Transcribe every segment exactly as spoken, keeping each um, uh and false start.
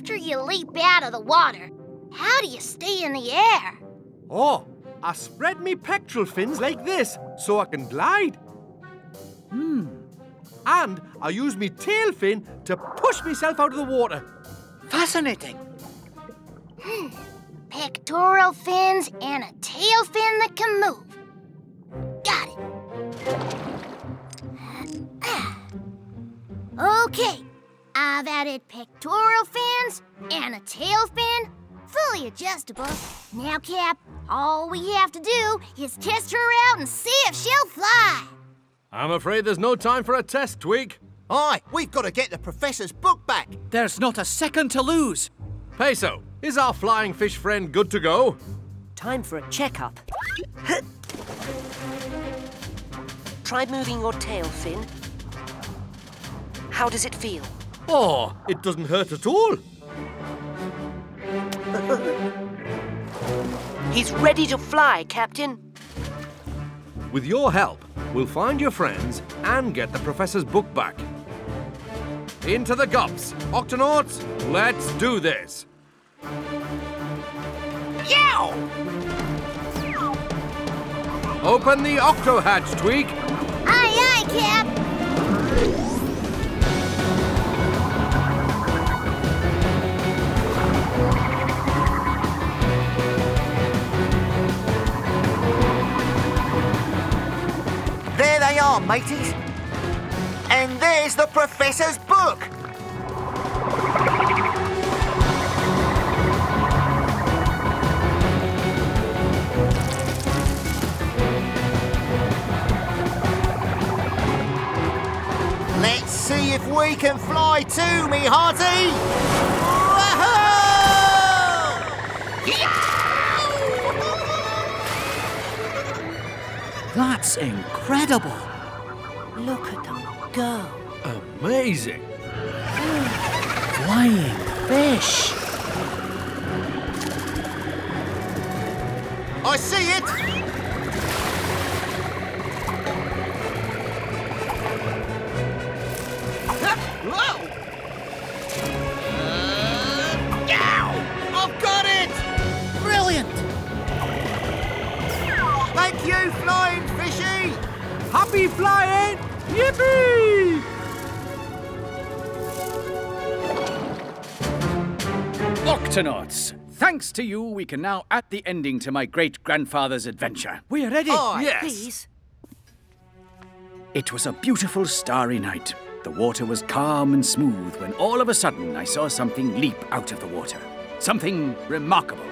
after you leap out of the water, how do you stay in the air? Oh, I spread me pectoral fins like this so I can glide. Hmm. And I use me tail fin to push myself out of the water. Fascinating. Hmm. Pectoral fins and a tail fin that can move. Got it. Okay. I've added pectoral fins and a tail fin, fully adjustable. Now, Cap, all we have to do is test her out and see if she'll fly. I'm afraid there's no time for a test, Tweak. Aye, we've got to get the Professor's book back. There's not a second to lose. Peso, is our flying fish friend good to go? Time for a checkup. Try moving your tail fin. How does it feel? Oh, it doesn't hurt at all. He's ready to fly, Captain. With your help, we'll find your friends and get the Professor's book back. Into the gups, Octonauts, let's do this. Yow! Open the Octo hatch, Tweak. Aye, aye, Cap. There they are, mateys. And there's the Professor's book. Let's see if we can fly too, me hearty. Whoa! Yeah! That's incredible! Look at them go! Amazing! Flying fish! I see it! Whoa! Uh, ow! I've got it! Brilliant! Thank you, flying fishy! Happy flying! Yippee! Octonauts, thanks to you, we can now add the ending to my great-grandfather's adventure. We're ready? Oh, yes. Please. It was a beautiful starry night. The water was calm and smooth when all of a sudden I saw something leap out of the water. Something remarkable.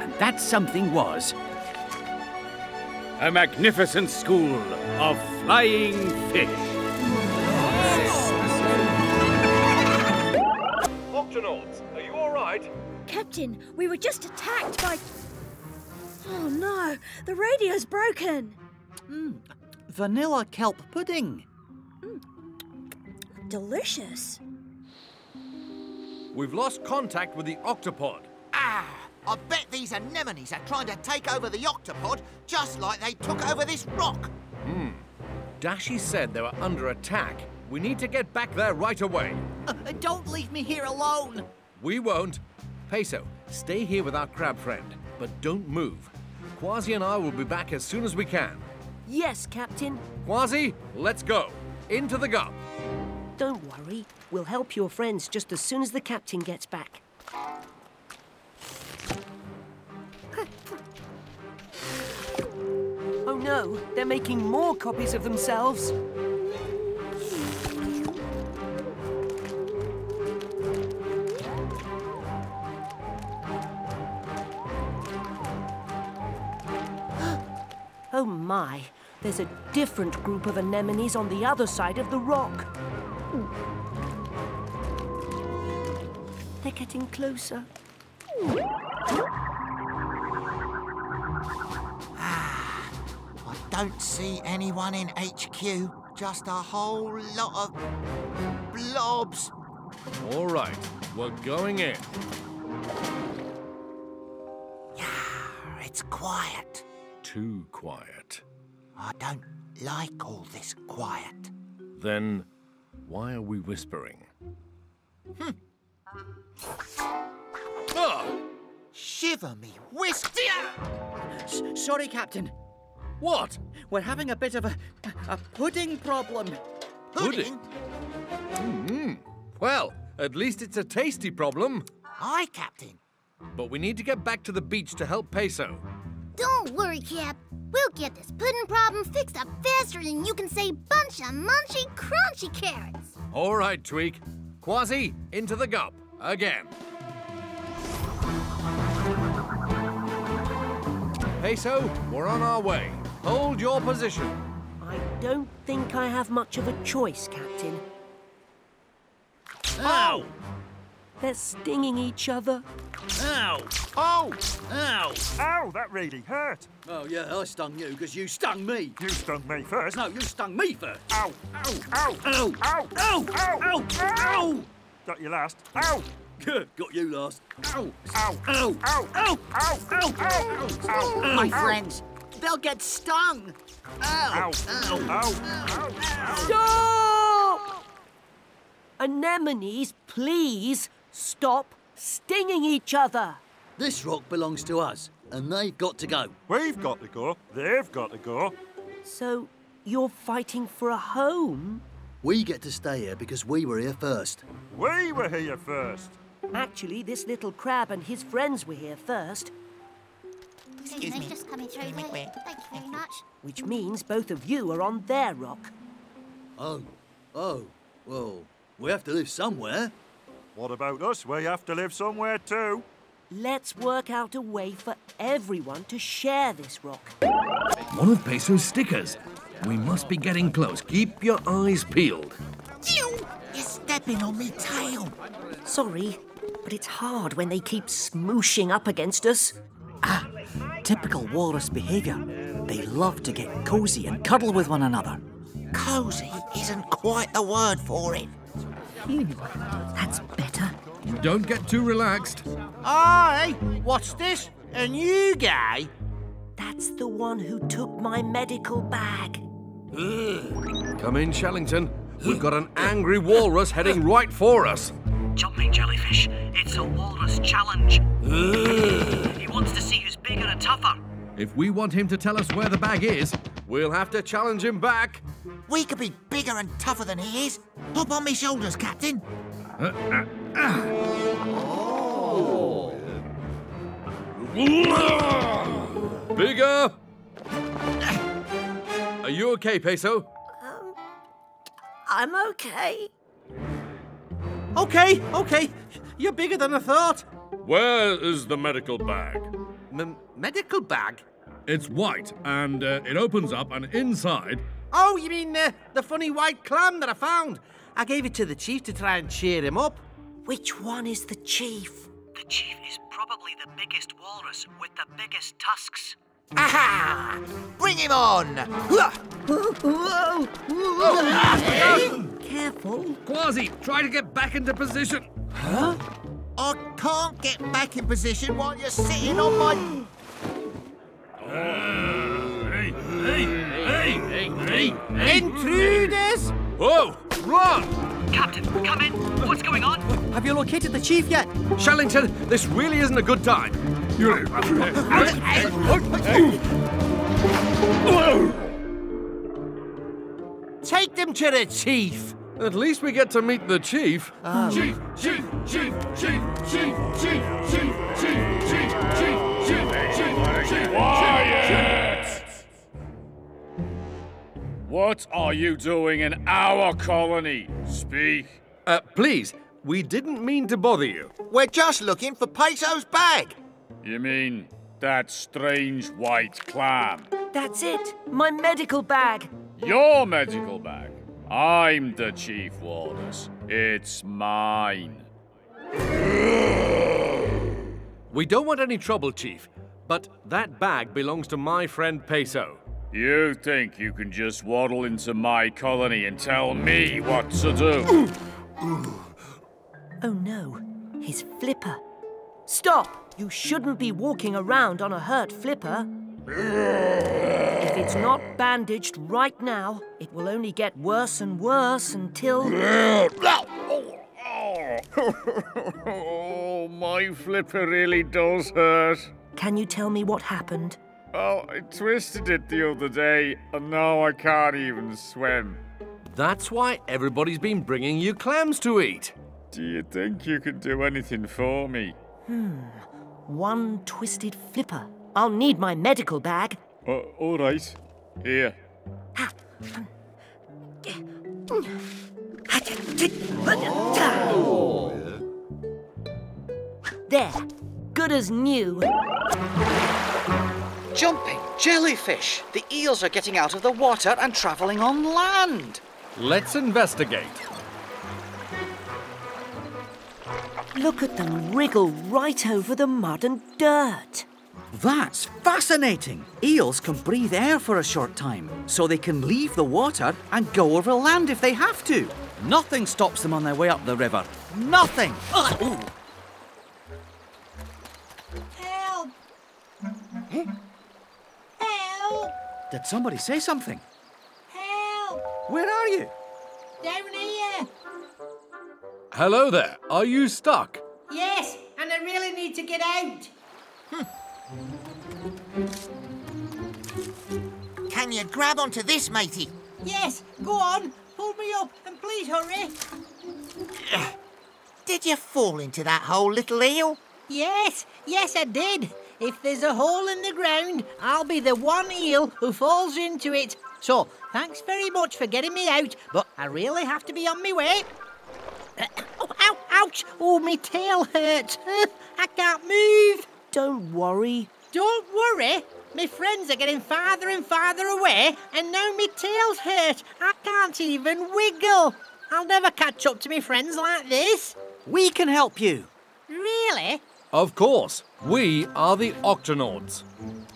And that something was... a magnificent school of flying fish. Octonauts, are you all right? Captain, we were just attacked by... Oh, no. The radio's broken. Mm. Vanilla kelp pudding. Mm. Delicious. We've lost contact with the Octopod. Ah! I bet these anemones are trying to take over the Octopod just like they took over this rock. Hmm. Dashie said they were under attack. We need to get back there right away. Uh, don't leave me here alone. We won't. Peso, stay here with our crab friend, but don't move. Kwazii and I will be back as soon as we can. Yes, Captain. Kwazii, let's go. Into the gup. Don't worry. We'll help your friends just as soon as the Captain gets back. Oh no, they're making more copies of themselves. Oh my, there's a different group of anemones on the other side of the rock. They're getting closer. Ah, I don't see anyone in H Q. Just a whole lot of blobs. All right, we're going in. Yeah, it's quiet. Too quiet. I don't like all this quiet. Then why are we whispering? Hmm. Shiver me whisk! S sorry, Captain. What? We're having a bit of a, a pudding problem. Pudding? Mm-hmm. Well, at least it's a tasty problem. Aye, Captain. But we need to get back to the beach to help Peso. Don't worry, Cap. We'll get this pudding problem fixed up faster than you can say bunch of munchy crunchy carrots. All right, Tweak. Kwazii, into the gup again. Peso, we're on our way. Hold your position. I don't think I have much of a choice, Captain. Ow! They're stinging each other. Ow! Ow! Ow! Ow, that really hurt. Oh, yeah, I stung you because you stung me. You stung me first. No, you stung me first. Ow! Ow! Ow! Ow! Ow! Ow! Ow! Ow! Ow! Got you last. Ow! Good, got you last. Ow! Ow! Ow! Ow! Ow! Ow! Ow! Ow! Ow! My friends, they'll get stung. Ow! Ow! Ow! Ow! Stop! Anemones, please stop stinging each other. This rock belongs to us, and they've got to go. We've got to go. They've got to go. So you're fighting for a home? We get to stay here because we were here first. We were here first. Actually, this little crab and his friends were here first. Excuse me. Just coming through. Thank you very much. Which means both of you are on their rock. Oh, oh, well, we have to live somewhere. What about us? We have to live somewhere too. Let's work out a way for everyone to share this rock. One of Peso's stickers. We must be getting close. Keep your eyes peeled. You! You're stepping on me tail. Sorry, but it's hard when they keep smooshing up against us. Ah, typical walrus behaviour. They love to get cosy and cuddle with one another. Cosy isn't quite the word for it. Phew, that's better. Don't get too relaxed. Aye, what's this? A new guy? That's the one who took my medical bag. Come in, Shellington. We've got an angry walrus heading right for us. Jumping jellyfish, it's a walrus challenge. He wants to see who's bigger and tougher. If we want him to tell us where the bag is, we'll have to challenge him back. We could be bigger and tougher than he is. Hop on me shoulders, Captain. Uh, uh, uh. Oh. Uh. Bigger! Uh. Are you okay, Peso? Um, I'm okay. Okay, okay. You're bigger than I thought. Where is the medical bag? M- medical bag? It's white, and uh, it opens up, and inside... Oh, you mean uh, the funny white clam that I found? I gave it to the chief to try and cheer him up. Which one is the chief? The chief is probably the biggest walrus with the biggest tusks. Aha! Bring him on! Careful. Kwazii, try to get back into position. Huh? I can't get back in position while you're sitting on my... Uh, hey, hey, hey, hey, hey, hey! Intruders! Whoa! Run! Captain, come in. What's going on? Have you located the chief yet? Shellington, this really isn't a good time. Take them to the chief. At least we get to meet the chief. Oh. Chief, chief, chief, chief, chief, chief, chief, chief, chief, chief. Quiet! What are you doing in our colony? Speak. Uh, please, we didn't mean to bother you. We're just looking for Peso's bag. You mean that strange white clam? That's it, my medical bag. Your medical bag? I'm the chief walrus. It's mine. We don't want any trouble, Chief. But that bag belongs to my friend Peso. You think you can just waddle into my colony and tell me what to do? Oh no, his flipper. Stop! You shouldn't be walking around on a hurt flipper. If it's not bandaged right now, it will only get worse and worse until... Oh, my flipper really does hurt. Can you tell me what happened? Well, I twisted it the other day, and now I can't even swim. That's why everybody's been bringing you clams to eat. Do you think you could do anything for me? Hmm. One twisted flipper. I'll need my medical bag. Uh, all right. Here. Oh. There. Good as new. Jumping jellyfish. The eels are getting out of the water and travelling on land. Let's investigate. Look at them wriggle right over the mud and dirt. That's fascinating. Eels can breathe air for a short time, so they can leave the water and go over land if they have to. Nothing stops them on their way up the river. Nothing. Ooh. Help! Huh? Help! Did somebody say something? Help! Where are you? Down here. Hello there. Are you stuck? Yes, and I really need to get out. Hmm. Can you grab onto this, matey? Yes. Go on. Pull me up and please hurry. Did you fall into that hole, little eel? Yes. Yes, I did. If there's a hole in the ground, I'll be the one eel who falls into it. So, thanks very much for getting me out, but I really have to be on my way. Oh, ow, ouch! Oh, my tail hurts. I can't move. Don't worry. Don't worry? My friends are getting farther and farther away, and now my tail's hurt. I can't even wiggle. I'll never catch up to my friends like this. We can help you. Really? Of course. We are the Octonauts.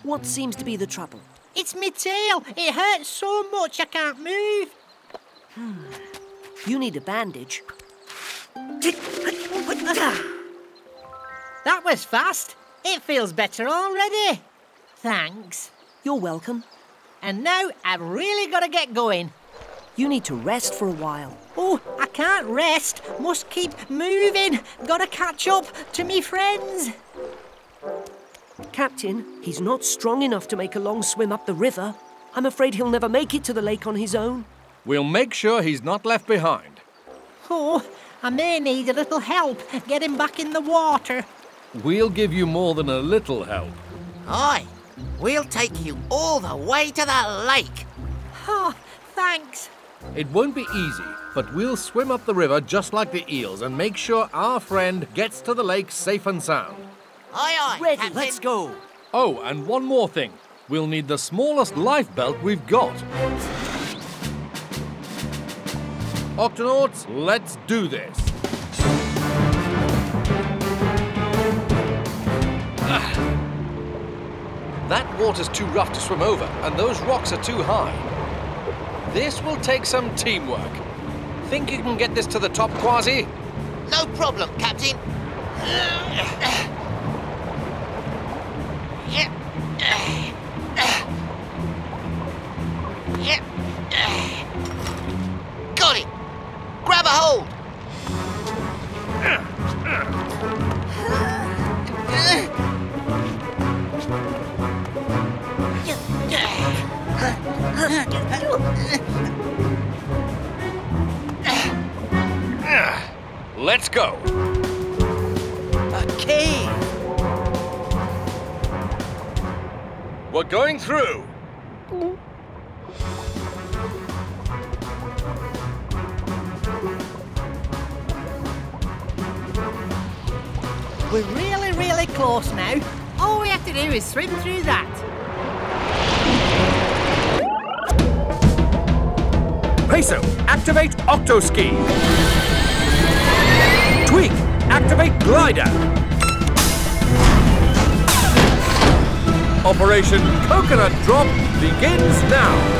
What seems to be the trouble? It's my tail. It hurts so much I can't move. Hmm. You need a bandage. That was fast. It feels better already. Thanks. You're welcome. And now I've really got to get going. You need to rest for a while. Oh, I can't rest. Must keep moving. Got to catch up to me friends. Captain, he's not strong enough to make a long swim up the river. I'm afraid he'll never make it to the lake on his own. We'll make sure he's not left behind. Oh, I may need a little help getting back in the water. We'll give you more than a little help. Aye, we'll take you all the way to the lake. Oh, thanks. It won't be easy, but we'll swim up the river just like the eels and make sure our friend gets to the lake safe and sound. Aye, aye, ready, Captain. Let's go. Oh, and one more thing. We'll need the smallest life belt we've got. Octonauts, let's do this. Ah. That water's too rough to swim over, and those rocks are too high. This will take some teamwork. Think you can get this to the top, Kwazii? No problem, Captain. Got it! Grab a hold! Let's go! A cave! We're going through! We're really, really close now. All we have to do is swim through that. Peso, activate Octoski. Twig, activate Glider. Operation Coconut Drop begins now.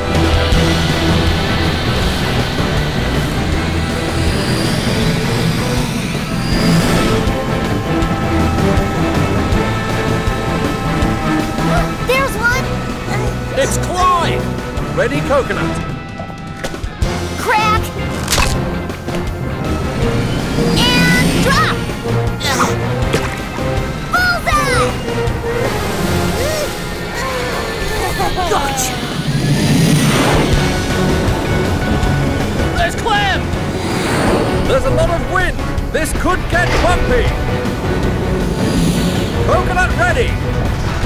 It's Clyde! Ready, coconut. Crack! And drop! Bullseye! me! Coconut ready!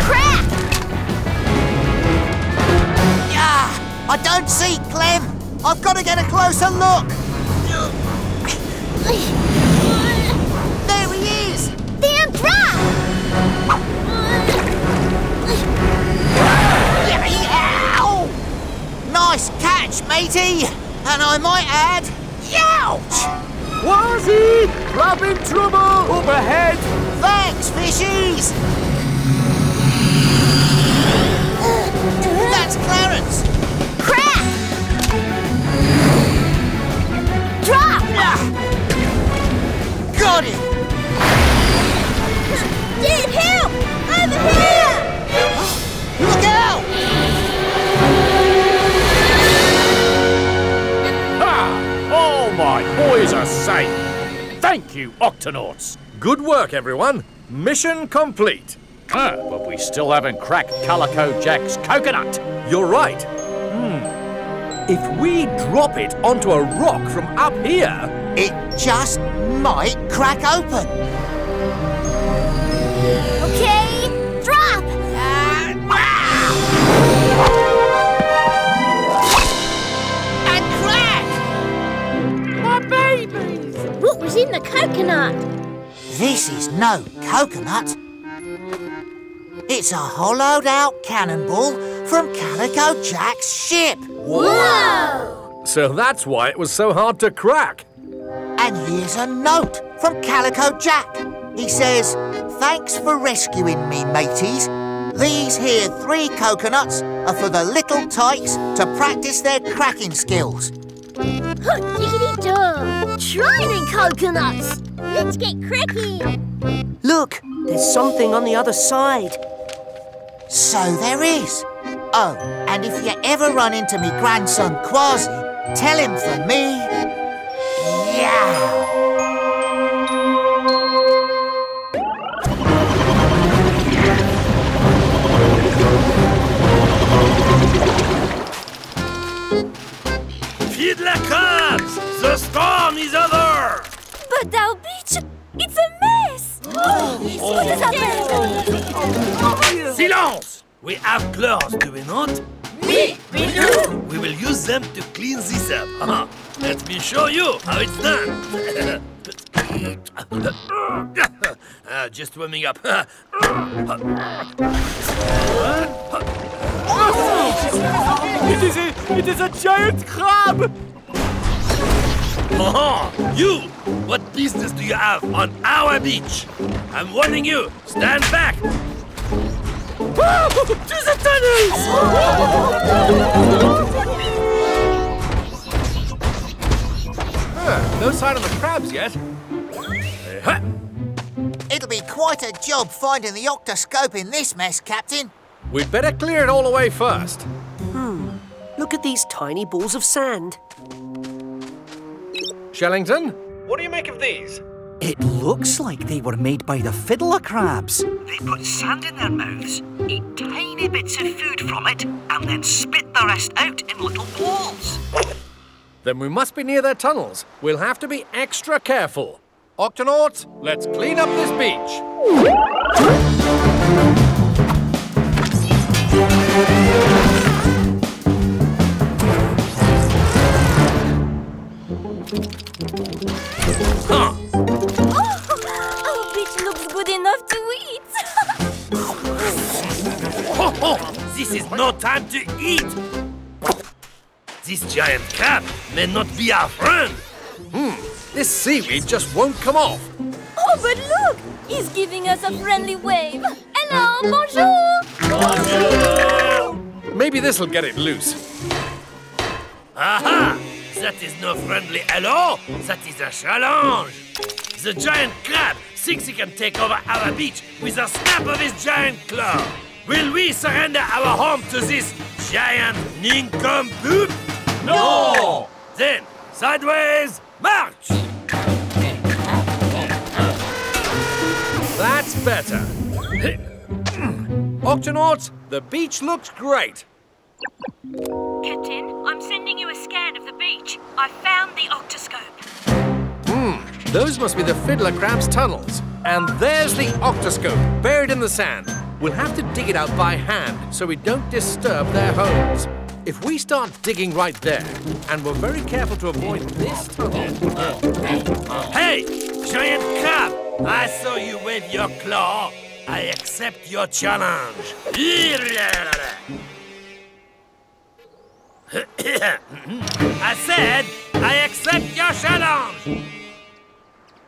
Crap! Yeah, I don't see Clem! I've got to get a closer look! There he is! Damn drop! Nice catch, matey! And I might add, youch! Kwazii! I'm in trouble! Up ahead! Thanks, fishies! That's Clarence! Crap! Drop! Got it! Dude, help! Over here! Look out! Ah! All my boys are safe! Thank you, Octonauts. Good work, everyone. Mission complete. Ah, but we still haven't cracked Calico Jack's coconut. You're right. Hmm. If we drop it onto a rock from up here, it just might crack open. Okay, drop. Uh, wow. And crack. My baby. What was in the coconut? This is no coconut. It's a hollowed-out cannonball from Calico Jack's ship. Whoa! So that's why it was so hard to crack. And here's a note from Calico Jack. He says, "Thanks for rescuing me, mateys. These here three coconuts are for the little tykes to practice their cracking skills." Hoot diggity dog! Trying coconuts! Let's get cracking! Look, there's something on the other side. So there is. Oh, and if you ever run into me grandson Kwazii, tell him for me. Yeah! Feed the cubs! The storm is over! But our beach, it's a mess! Oh, oh, what is happening? Silence! We have claws, do we not? We, we do! We will use them to clean this up. Uh-huh. Let me show you how it's done. uh, just warming up. It is a, it is a giant crab! Oh, you! What business do you have on our beach? I'm warning you, stand back! Oh, to the tunnels! Huh, no sign of the crabs yet. Uh-huh. It'll be quite a job finding the octoscope in this mess, Captain. We'd better clear it all away first. Hmm. Look at these tiny balls of sand. Shellington? What do you make of these? It looks like they were made by the fiddler crabs. They put sand in their mouths, eat tiny bits of food from it, and then spit the rest out in little balls. Then we must be near their tunnels. We'll have to be extra careful. Octonauts, let's clean up this beach. Huh. Oh, our beach looks good enough to eat. Ho, ho. This is no time to eat. This giant crab may not be our friend. Hmm. This seaweed just won't come off. Oh, but look! He's giving us a friendly wave. Hello, bonjour! Bonjour! Maybe this'll get it loose. Aha! That is no friendly hello! That is a challenge! The giant crab thinks he can take over our beach with a snap of his giant claw. Will we surrender our home to this giant nincompoop? No! Then, sideways, march! That's better. Octonauts, the beach looks great. Captain, I'm sending you a scan of the beach. I found the octoscope. Hmm, Those must be the fiddler crab's tunnels. And there's the octoscope, buried in the sand. We'll have to dig it out by hand so we don't disturb their homes. If we start digging right there, and we're very careful to avoid this tunnel... Hey, giant crab! I saw you wave your claw. I accept your challenge. I said, I accept your challenge!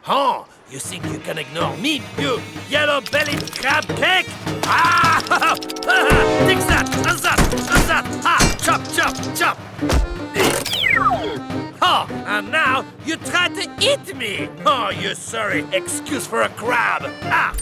Huh? You think you can ignore me, you yellow-bellied crab cake? Ah! Take that! That's that! That's that! Ha! Chop, chop, chop! Oh, and now you try to eat me! Oh, you sorry excuse for a crab! Ah!